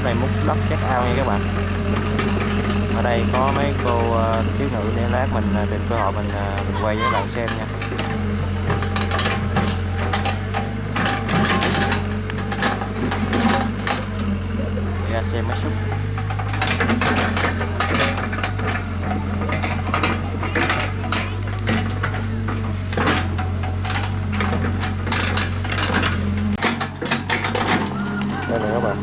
lúc này múc lóc check out nha các bạn. Ở đây có mấy cô thiếu nữ để lát mình tìm cơ hội mình quay với các bạn xem nha. Đi ra xem máy xúc. Đây này các bạn.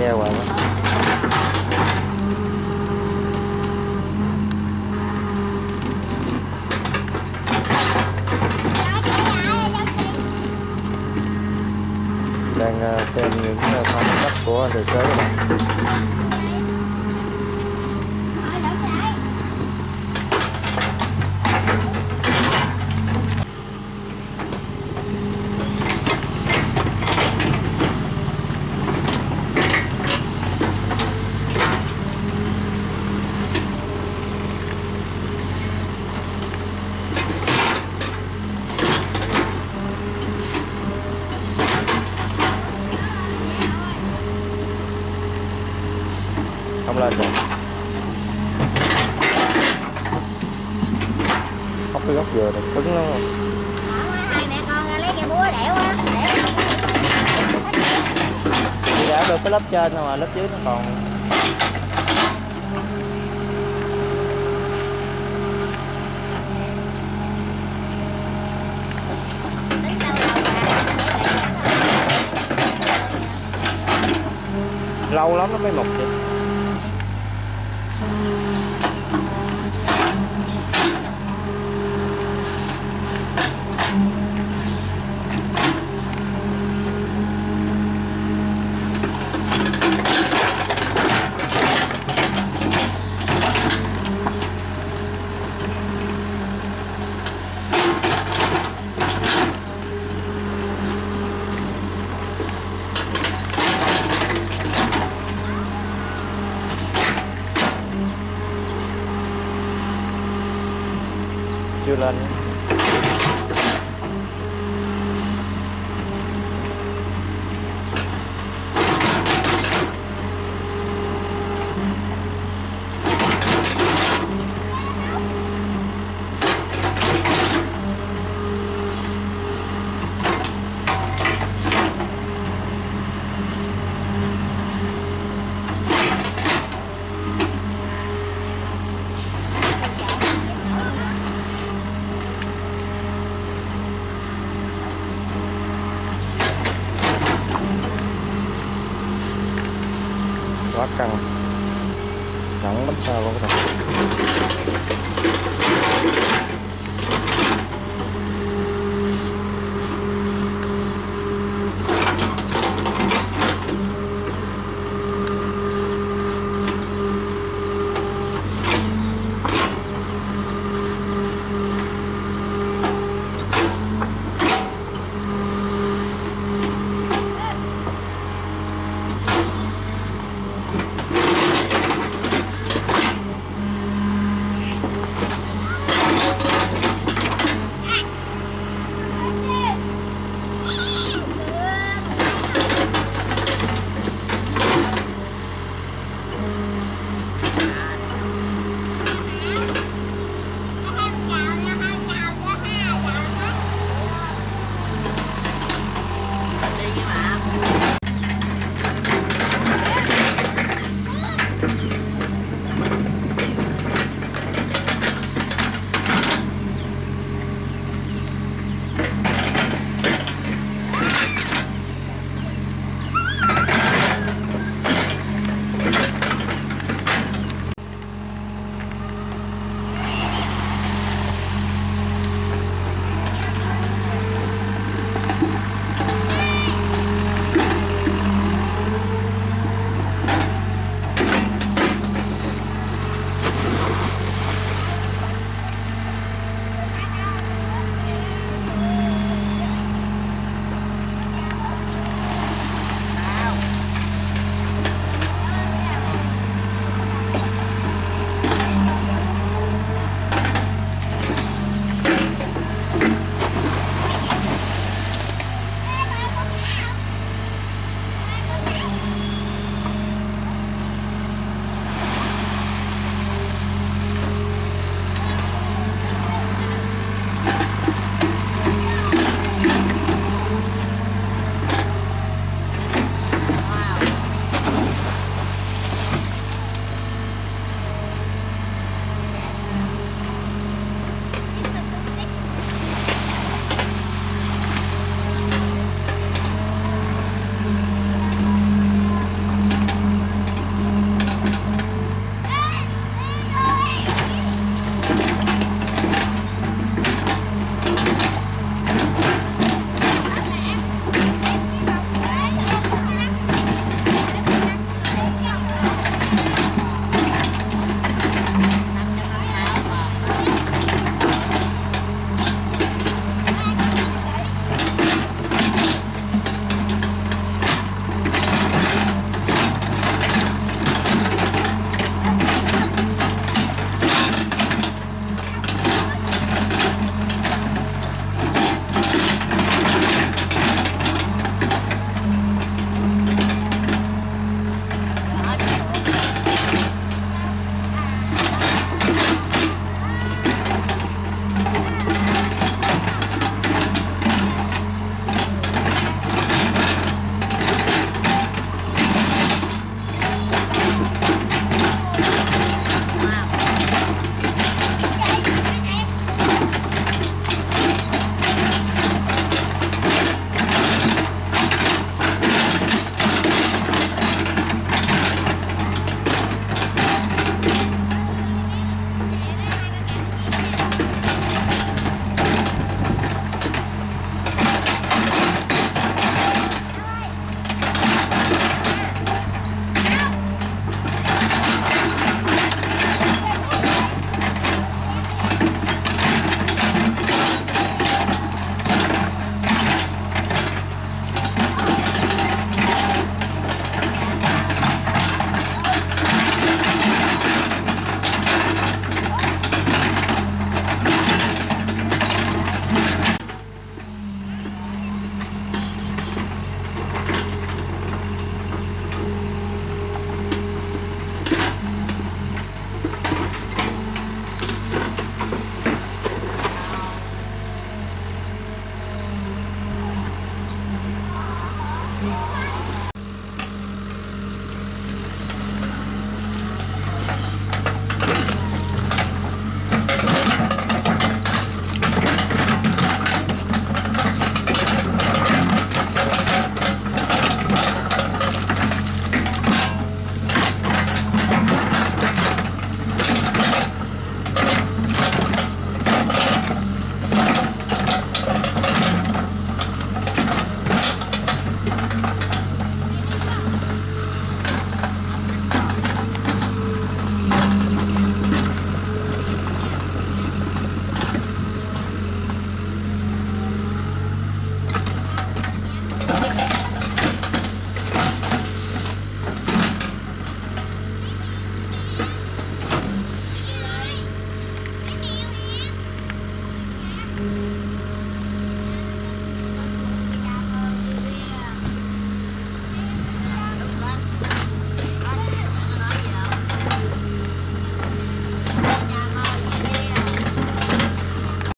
Treo vào đó. Đang xem những phong cách của tài xế này. Không lên rồi, hóc cái góc dừa này cứng lắm rồi. Hai mẹ con lấy cái búa đẽo á, đẽo được cái lớp trên thôi mà lớp dưới nó còn. Lâu lắm nó mới mọc vậy. Chưa lên. Quá căng, nóng mất sao không có thật.